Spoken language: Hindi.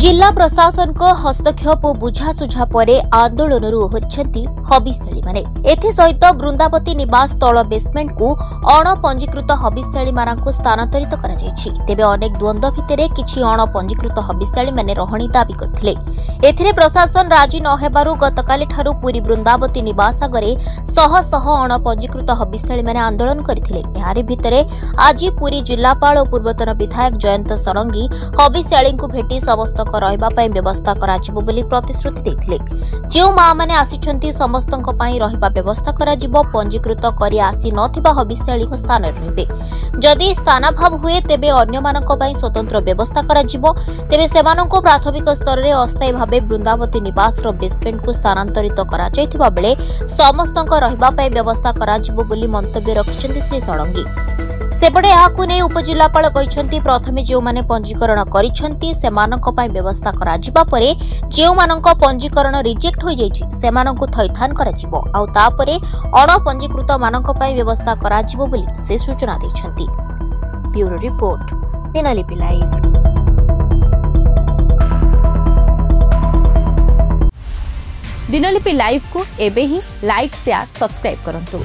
जिला प्रशासन को हस्तक्षेप और बुझासुझा पर आंदोलन ओहरिछंती हबिशाली माने एथि सहित बृंदावती निवास तल बेसमेंट को अणपंजीकृत हबिशाली मानकु स्थानांतरित करा जायछि। तेबे अनेक द्वंद्व भितर किछि अणपंजीकृत हबिशाली माने रहणी दाबी करथिले। एथिरे प्रशासन राजी न हेबारु गतकाली ठारु पुरी बृंदावती निवास आगे शह शह अणपंजीकृत हबिशाली माने आंदोलन करथिले। यारि भितरे आज पुरी जिलापाल और पूर्वतन विधायक जयंत षडंगी हबिशालींकु भेटी समस्त व्यवस्था कराजिबो बोली प्रतिश्रुति देथिले। जो मां माने आसीछंती समस्तंक पई रहिबा व्यवस्था कराजिबो, पंजीकृत करी आसी नथिबा हबिशाली स्थान रहबे। जदि स्थानाभाव हुए तेबे अन्य मानक पई स्वतंत्र व्यवस्था कराजिबो। तेबे सेमानंको प्राथमिक स्तर रे अस्थायी भाबे बृंदावती निवास रो बेसमेंट को स्थानांतरित करा जायतिबा बेले समस्तंक रहिबा पई व्यवस्था कराजिबो बोली मंतव्य रखिछंती श्री षडंगी। सेपटे यह उपजिलापाल प्रथमे जो माने पंजीकरण व्यवस्था करा परे जो मानक पंजीकरण रिजेक्ट हो जायछि थैथान अणपंजीकृत मानक व्यवस्था करा से सूचना दैछन्ति। Bureau report, Dinalipi live. Dinalipi live को एबे ही लाइक शेयर सब्सक्राइब करंतु।